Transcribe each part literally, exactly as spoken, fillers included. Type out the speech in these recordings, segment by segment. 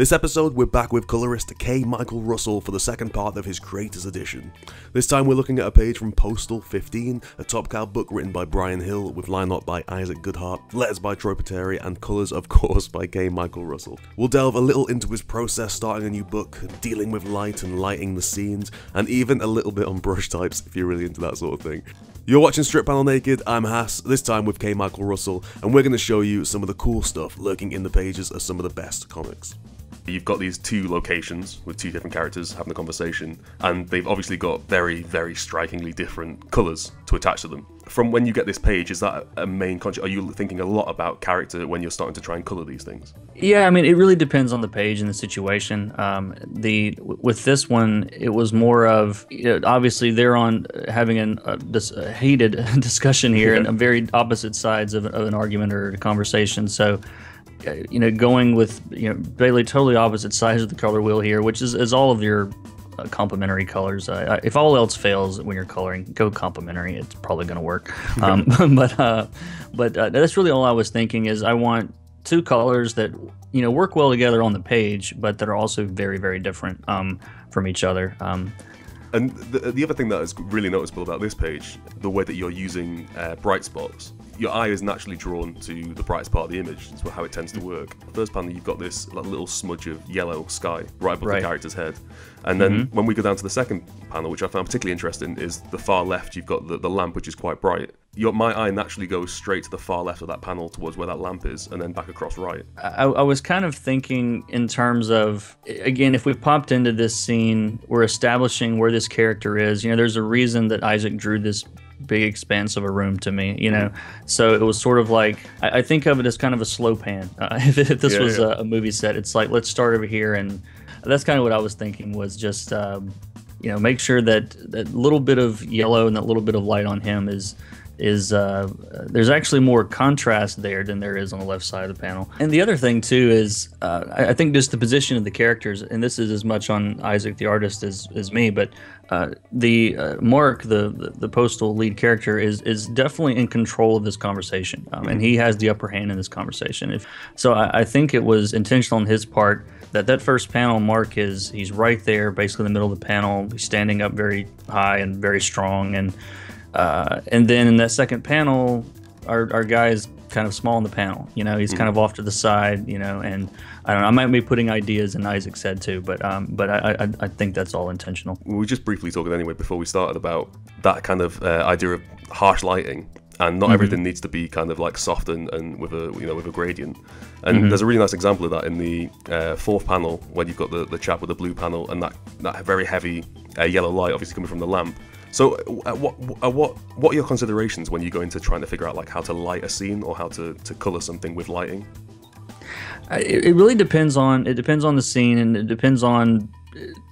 This episode, we're back with colorist K. Michael Russell for the second part of his Creators Edition. This time we're looking at a page from Postal fifteen, a Top Cow book written by Brian Hill, with line art by Isaac Goodhart, letters by Troy Peteri, and colours, of course, by K. Michael Russell. We'll delve a little into his process starting a new book, dealing with light and lighting the scenes, and even a little bit on brush types if you're really into that sort of thing. You're watching Strip Panel Naked, I'm Hass, this time with K. Michael Russell, and we're going to show you some of the cool stuff lurking in the pages of some of the best comics. You've got these two locations with two different characters having a conversation, and they've obviously got very, very strikingly different colours to attach to them. From when you get this page, is that a main conscious? Are you thinking a lot about character when you're starting to try and colour these things? Yeah, I mean, it really depends on the page and the situation. Um, the with this one, it was more of, you know, obviously they're on having an, a, dis, a heated discussion here, yeah, and very opposite sides of, of an argument or a conversation. So, you know, going with, you know, Bailey, totally opposite sides of the color wheel here, which is, is all of your uh, complementary colors. Uh, if all else fails when you're coloring, go complementary. It's probably going to work. Um, but uh, but uh, that's really all I was thinking, is I want two colors that, you know, work well together on the page, but that are also very, very different um, from each other. Um, and the, the other thing that is really noticeable about this page, the way that you're using uh, bright spots. Your eye is naturally drawn to the brightest part of the image. That's how it tends to work. First panel, you've got this like, little smudge of yellow sky right above right. the character's head. And then mm-hmm. when we go down to the second panel, which I found particularly interesting, is the far left, you've got the, the lamp, which is quite bright. Your, my eye naturally goes straight to the far left of that panel towards where that lamp is, and then back across right. I, I was kind of thinking in terms of, again, if we popped into this scene, we're establishing where this character is. You know, there's a reason that Isaac drew this big expanse of a room to me, you know. So it was sort of like, I, I think of it as kind of a slow pan. Uh, if, if this yeah, was yeah. A, a movie set, it's like, let's start over here, and that's kind of what I was thinking, was just um, you know, make sure that that little bit of yellow and that little bit of light on him is is uh, there's actually more contrast there than there is on the left side of the panel. And the other thing too is uh, I, I think just the position of the characters, and this is as much on Isaac the artist as, as me, but Uh, the uh, Mark, the, the the postal lead character, is is definitely in control of this conversation, um, and he has the upper hand in this conversation. If, so I, I think it was intentional on his part that that first panel, Mark is he's right there, basically in the middle of the panel, he's standing up very high and very strong, and uh, and then in that second panel, our our guy is kind of small in the panel, you know, he's mm-hmm. kind of off to the side, you know, and I don't know, I might be putting ideas in Isaac's head too, but um, but I, I, I think that's all intentional. We were just briefly talking anyway before we started about that kind of uh, idea of harsh lighting, and not mm-hmm. everything needs to be kind of like soft and, and with a, you know, with a gradient. And mm-hmm. there's a really nice example of that in the uh, fourth panel, where you've got the, the chap with the blue panel and that, that very heavy uh, yellow light obviously coming from the lamp. So, uh, what, uh, what, what are your considerations when you go into trying to figure out like how to light a scene or how to, to color something with lighting? It, it really depends on it depends on the scene, and it depends on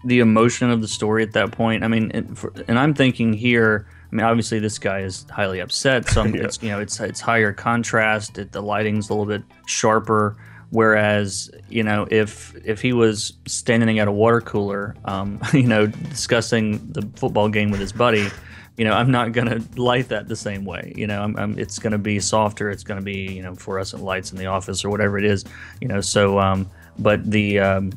the emotion of the story at that point. I mean, and, for, and I'm thinking here, I mean, obviously this guy is highly upset. So yeah. it's you know it's it's higher contrast. It, the lighting's a little bit sharper. Whereas, you know, if if he was standing at a water cooler, um, you know, discussing the football game with his buddy, you know, I'm not gonna light that the same way. You know, I'm, I'm, it's gonna be softer. It's gonna be, you know, fluorescent lights in the office or whatever it is. You know, so um, but the um,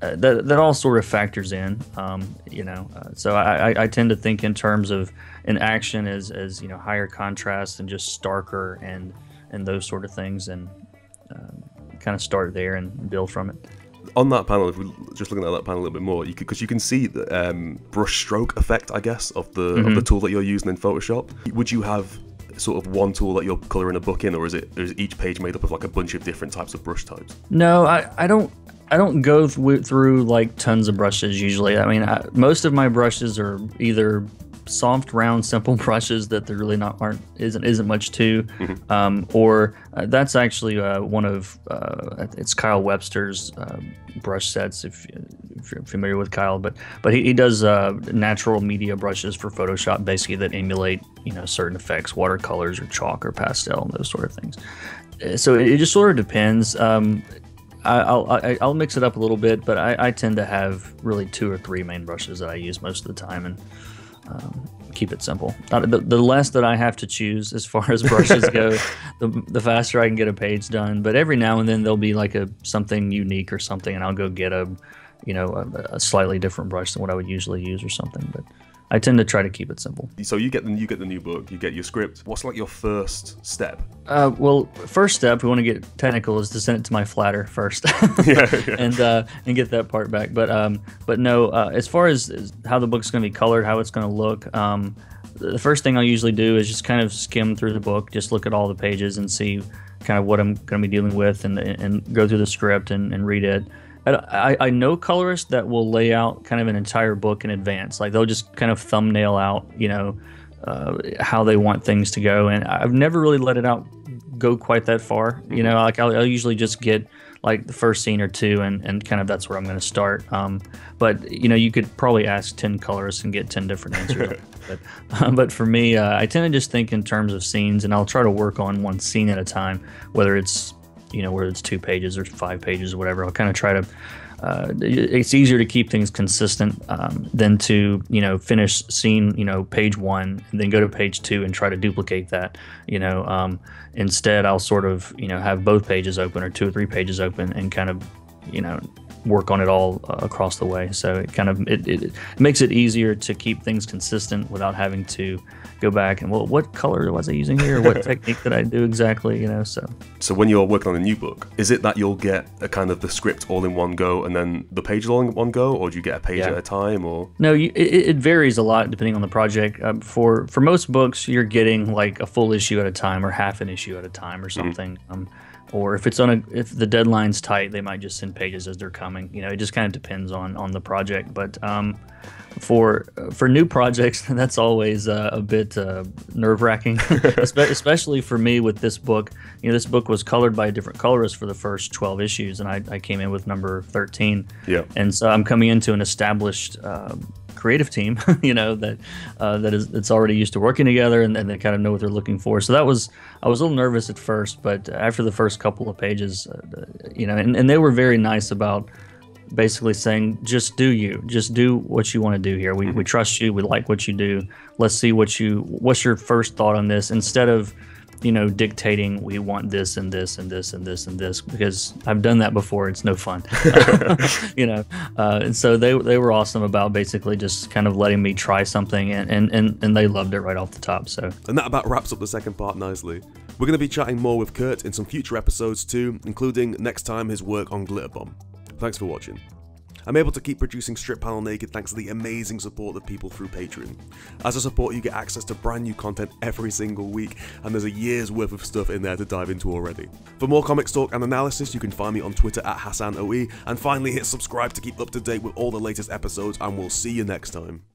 uh, that that all sort of factors in. Um, you know, uh, so I, I I tend to think in terms of an action as as you know higher contrast and just starker and and those sort of things, and Um, kind of start there and build from it. On that panel, if we're just looking at that panel a little bit more, because you, you can see the um, brush stroke effect, I guess, of the mm-hmm. of the tool that you're using in Photoshop. Would you have sort of one tool that you're coloring a book in, or is it is each page made up of like a bunch of different types of brush types? No, I, I don't I don't go th through like tons of brushes usually. I mean, I, most of my brushes are either soft, round, simple brushes that there really not aren't isn't isn't much to, mm-hmm. um, or uh, that's actually uh, one of uh, it's Kyle Webster's uh, brush sets. If, if you're familiar with Kyle, but but he, he does uh, natural media brushes for Photoshop, basically that emulate you know certain effects, watercolors or chalk or pastel and those sort of things. So it, it just sort of depends. Um, I'll, I'll, I'll mix it up a little bit, but I, I tend to have really two or three main brushes that I use most of the time, and Um, keep it simple. Uh, the, the less that I have to choose as far as brushes go, the, the faster I can get a page done. But every now and then there'll be like a something unique or something, and I'll go get a, you know, a, a slightly different brush than what I would usually use or something. But I tend to try to keep it simple. So you get the, you get the new book, you get your script. What's like your first step? Uh, well, first step, we want to get technical, is to send it to my flatter first, yeah, yeah. and uh, and get that part back. But um, but no, uh, as far as, as how the book's going to be colored, how it's going to look, um, the first thing I'll usually do is just kind of skim through the book, just look at all the pages and see kind of what I'm going to be dealing with, and and go through the script and, and read it. I, I know colorists that will lay out kind of an entire book in advance. Like they'll just kind of thumbnail out, you know, uh, how they want things to go. And I've never really let it out go quite that far. You know, like I'll, I'll usually just get like the first scene or two, and, and kind of that's where I'm going to start. Um, but, you know, you could probably ask ten colorists and get ten different answers. But, um, but for me, uh, I tend to just think in terms of scenes, and I'll try to work on one scene at a time, whether it's, you know, whether it's two pages or five pages or whatever. I'll kind of try to, uh, it's easier to keep things consistent um, than to, you know, finish scene, you know, page one, and then go to page two and try to duplicate that, you know. Um, instead, I'll sort of, you know, have both pages open or two or three pages open and kind of, you know, work on it all uh, across the way. So it kind of, it, it, it makes it easier to keep things consistent without having to go back and, well, what color was I using here? What technique did I do exactly? You know, so. So when you're working on a new book, is it that you'll get a kind of the script all in one go and then the page all in one go, or do you get a page yeah. at a time, or? No, you, it, it varies a lot depending on the project. Um, for, for most books, you're getting like a full issue at a time or half an issue at a time or something. Mm-hmm. um, Or if it's on a, if the deadline's tight, they might just send pages as they're coming. You know, it just kind of depends on on the project. But um, for for new projects, that's always uh, a bit uh, nerve wracking, especially for me with this book. You know, this book was colored by a different colorist for the first twelve issues, and I, I came in with number thirteen. Yeah. And so I'm coming into an established Uh, creative team, you know, that uh, that is that's already used to working together, and, and they kind of know what they're looking for. So that was, I was a little nervous at first, but after the first couple of pages, uh, you know, and, and they were very nice about basically saying, just do you, just do what you want to do here. We, we trust you. We like what you do. Let's see what you, what's your first thought on this, instead of, you know, dictating we want this and this and this and this and this, because I've done that before. It's no fun. You know, uh, and so they, they were awesome about basically just kind of letting me try something, and, and, and, and they loved it right off the top. So, and that about wraps up the second part nicely. We're going to be chatting more with Kurt in some future episodes too, including next time his work on Glitterbomb. Thanks for watching. I'm able to keep producing Strip Panel Naked thanks to the amazing support of people through Patreon. As a supporter, you get access to brand new content every single week, and there's a year's worth of stuff in there to dive into already. For more comics talk and analysis, you can find me on Twitter at Hassan O E, and finally hit subscribe to keep up to date with all the latest episodes, and we'll see you next time.